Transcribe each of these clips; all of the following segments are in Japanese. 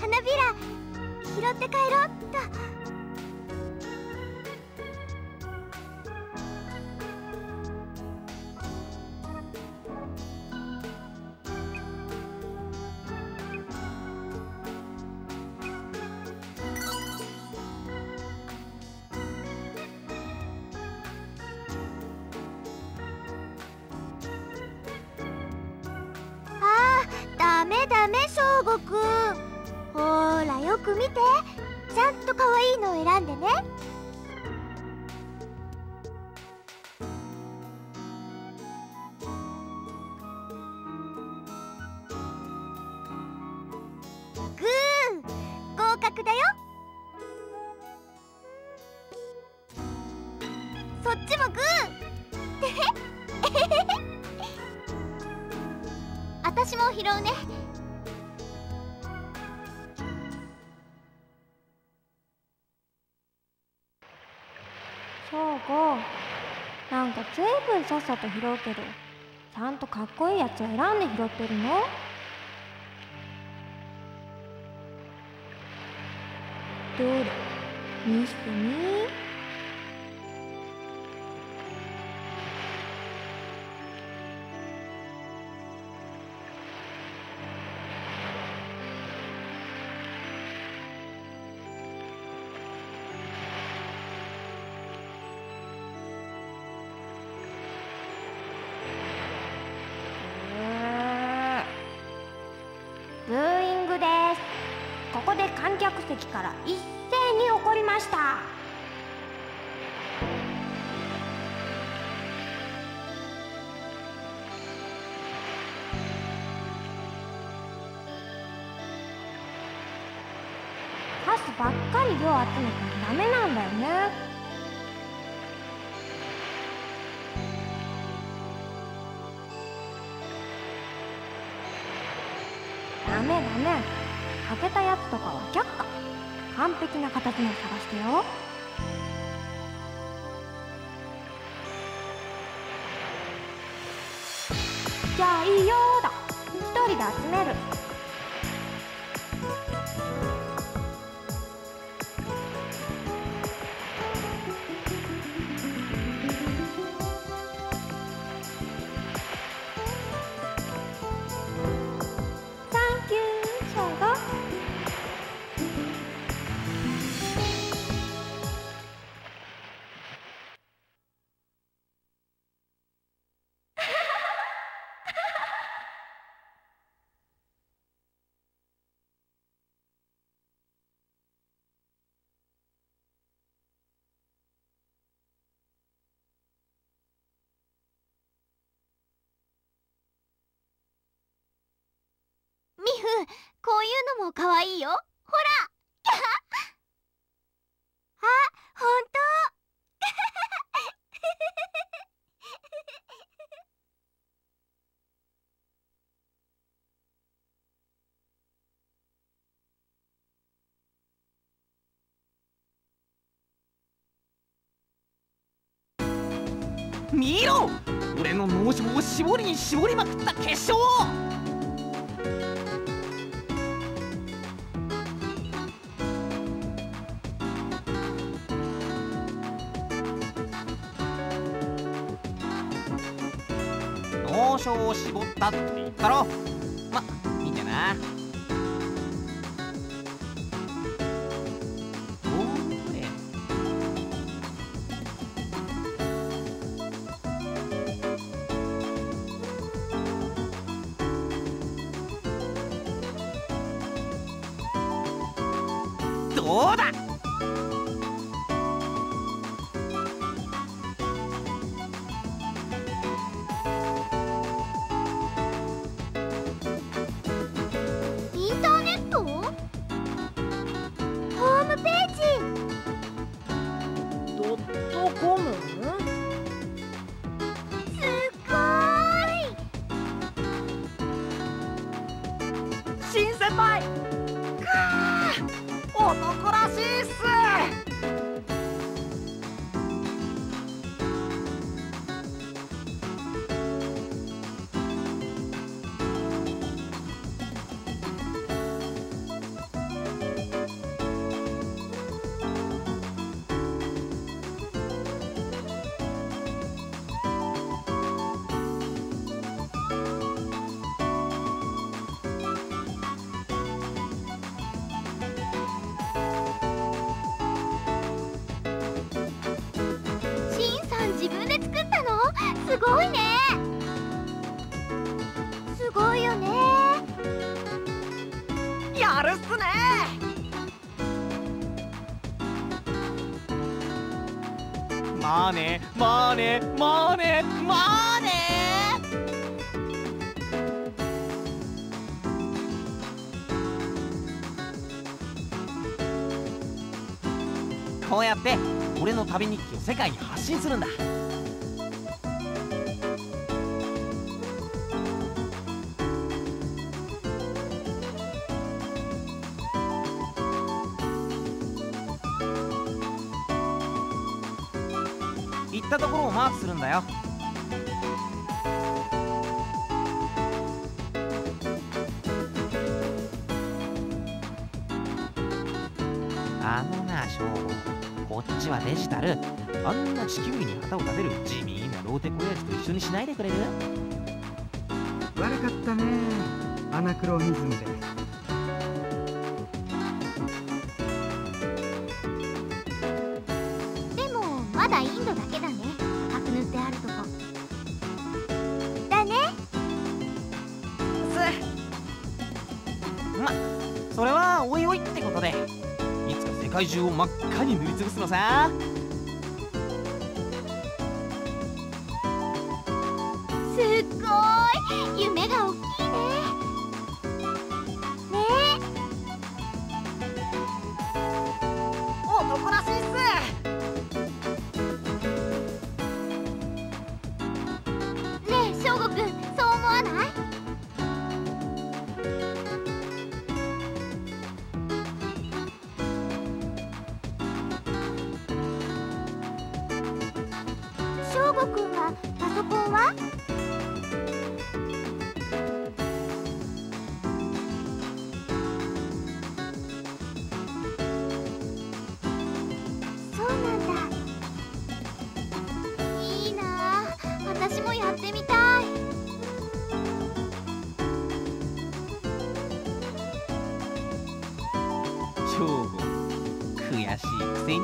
花びら拾って帰ろうっと。ダメしょうごくん、ほーらよく見て、ちゃんとかわいいのを選んでね。グー、合格だよ。そっちもグー。てへっ私も拾うね。ショウゴ、なんかずいぶんさっさと拾うけど、ちゃんとかっこいいやつを選んで拾ってるの？どれ見せてみ。ここで観客席から一斉に起こりました。パスばっかり量集めてもダメなんだよね。ダメダメ、欠けたやつとかは却下。完璧な形のを探してよ。じゃあいいよーだ、一人で集める。ミフ、こういうのも可愛いよ。ほら、あ、ほんと。見ろ、俺の脳汁を絞りに絞りまくった結晶を。を絞ったって言ったろ。ま、いいんじゃな。どれ。どうだ。男らしいっす。ごいね。すごいよね。やるっすね。まあね、まあね、まあね、まあね。こうやって俺の旅日記を世界に発信するんだ。行ったところをマークするんだよ。あのな、ショーゴ、こっちはデジタル。あんな地球儀に旗を立てる地味なローテコヤツと一緒にしないでくれる？悪かったね、アナクロニズムで。でもまだインドだけだね、赤く塗ってあるとこだね。ま、それはおいおいってことで、いつか世界中を真っ赤に塗りつぶすのさ。すっごい、夢が大きいね。ねえ、男らしいっす。ねえ、しょうごくん、そう思わない？悔しいくせに。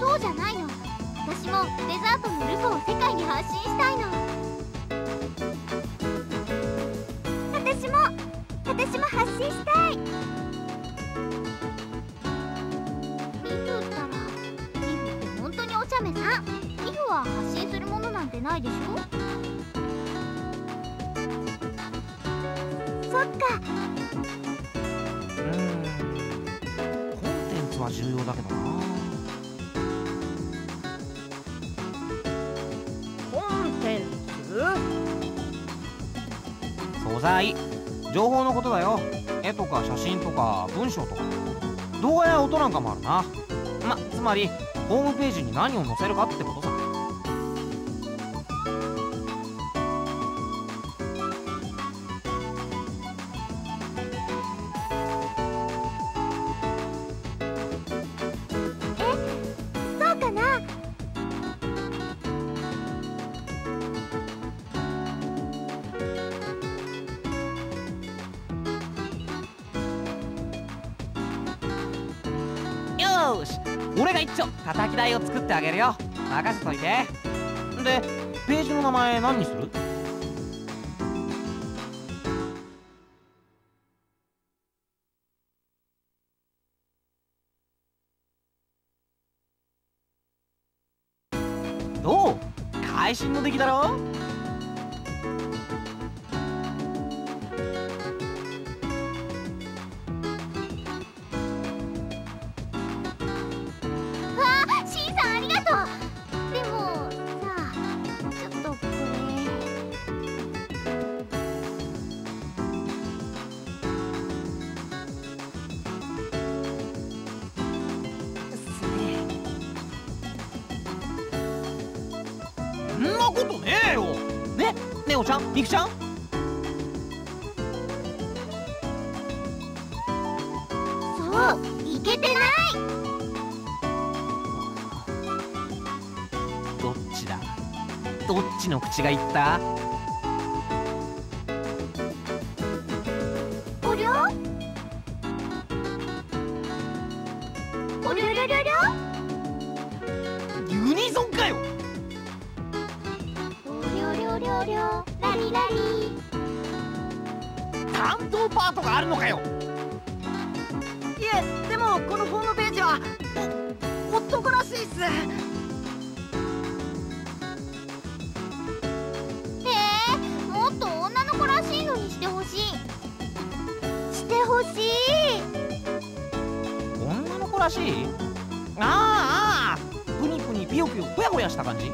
そうじゃないの。私もデザートのルトを世界に発信したいの。私も発信したい。ミフったら、ミフって本当におちゃめな。ミフは発信するものなんてないでしょ。そっか。重要だけどな。コンテンツ、素材、情報のことだよ。絵とか写真とか文章とか動画や音なんかもあるな。つまりホームページに何を載せるかってことさ。俺が一丁叩き台を作ってあげるよ。任せといて。で、ページの名前何にする？どう？会心の出来だろう？ねおちゃん、みくちゃん、そう、いけてない。どっちだ、どっちの口が言った？おりょおりょりょりょりょ、ユニ存かよ。おりょりょりょりょラリラリ。担当パートがあるのかよ。いえ、でもこのホームページは男らしいっす。もっと女の子らしいのにしてほしい。してほしい。女の子らしい？ああ、プニプニピヨピヨほやほやした感じ。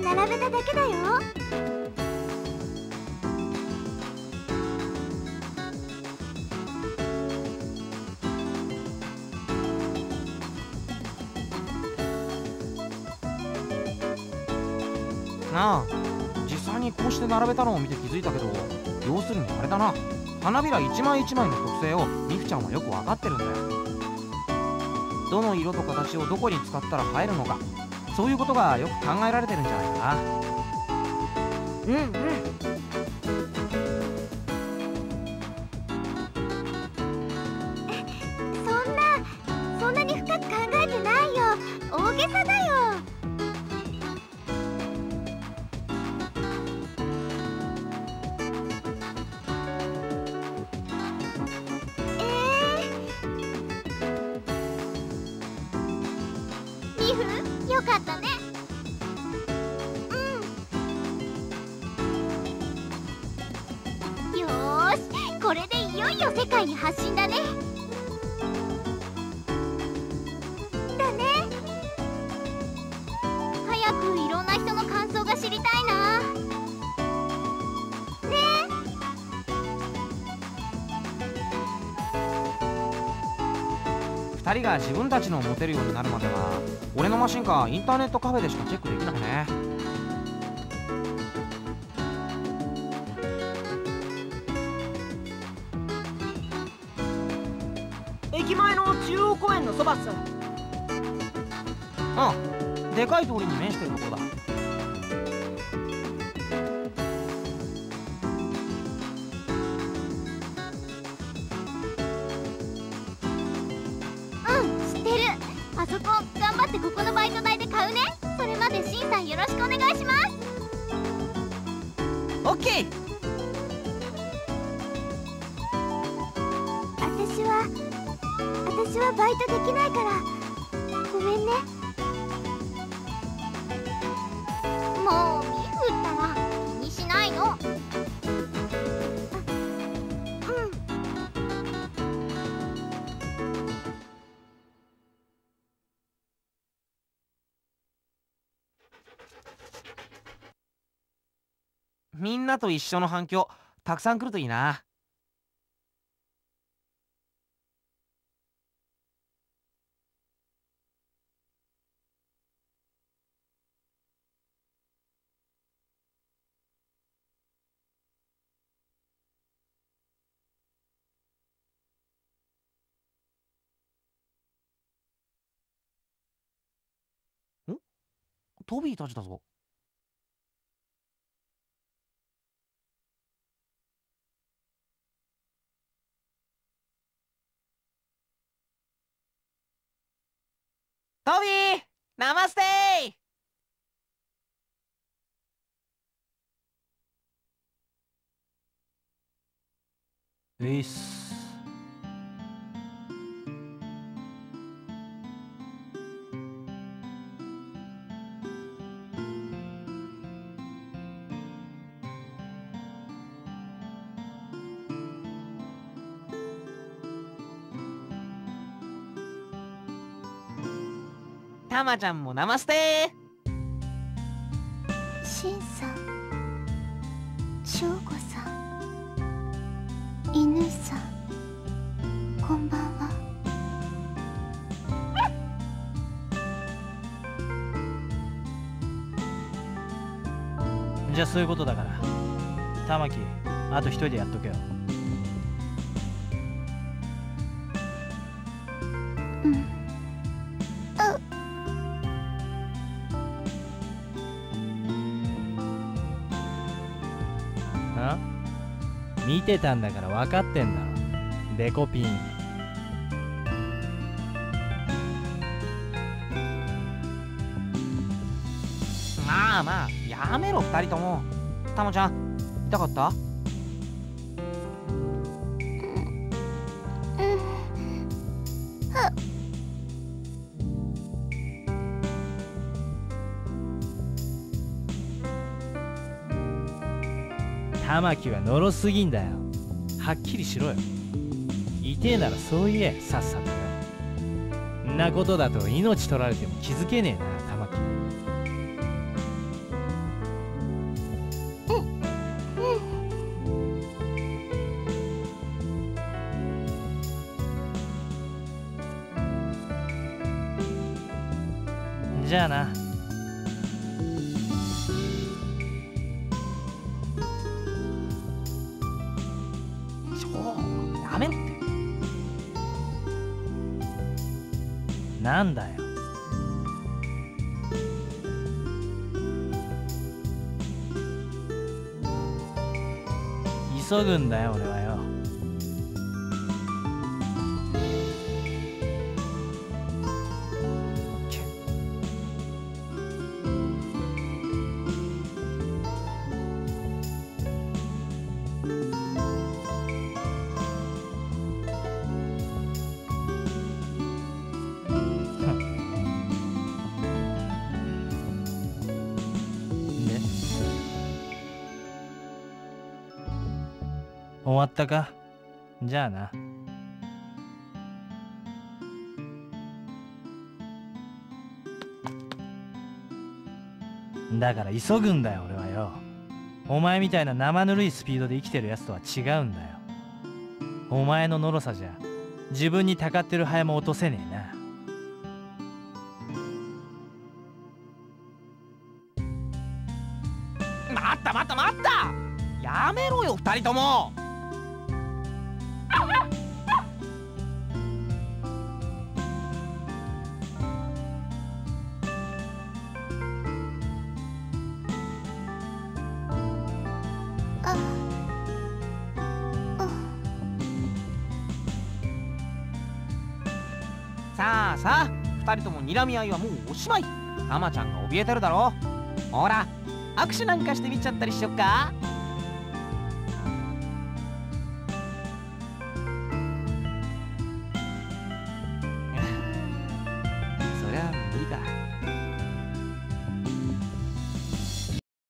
並べただけだよ。なあ、実際にこうして並べたのを見て気づいたけど、要するにあれだな、花びら一枚一枚の特性をみふちゃんはよく分かってるんだよ。どの色と形をどこに使ったら映えるのか、そういうことがよく考えられてるんじゃないかな。うんうん。そんなに深く考えてないよ。大げさだよ。2人が自分たちの持てるようになるまでは、俺のマシンかインターネットカフェでしかチェックできないね。駅前の中央公園のそばっす。うん、でかい通りに面してるところだ。私はバイトできないからごめんね。もうみふったら気にしないの。うん。みんなと一緒の反響たくさん来るといいな。トビーたちだぞ。ホビーナマステー。ういっす。たまちゃんもナマステー。しんさん、しょうこさん、犬さん、こんばんは。じゃあそういうことだから、玉木、あと一人でやっとけよ。見てたんだから分かってんだろ、デコピン。まあまあやめろ二人とも。タモちゃん痛かった？玉木はのろすぎんだよ。はっきりしろよ。痛えならそう言え、さっさと。んなことだと命取られても気づけねえな、玉木。じゃあな。なんだよ。急ぐんだよ俺はよ。終わったか？じゃあな。だから急ぐんだよ俺はよ。お前みたいな生ぬるいスピードで生きてるやつとは違うんだよ。お前ののろさじゃ自分にたかってるハエも落とせねえな。待った待った待った、やめろよ二人とも。さあさあ、二人とも睨み合いはもうおしまい。タマちゃんが怯えてるだろ。ほら、握手なんかしてみちゃったりしよっか。